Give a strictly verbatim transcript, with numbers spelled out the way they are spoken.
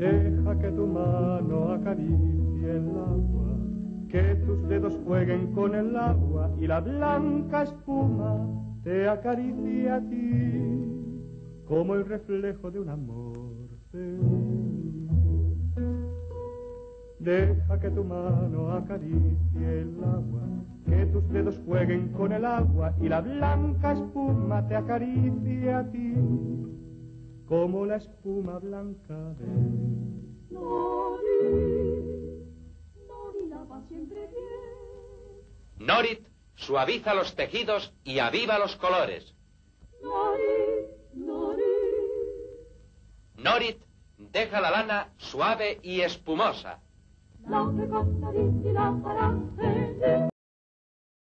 Deja que tu mano acaricie el agua, que tus dedos jueguen con el agua y la blanca espuma te acaricie a ti como el reflejo de un amor feliz. Deja que tu mano acaricie el agua, que tus dedos jueguen con el agua y la blanca espuma te acaricie a ti como la espuma blanca de Norit. Norit la va siempre bien. Norit suaviza los tejidos y aviva los colores. Norit, Norit. Norit deja la lana suave y espumosa.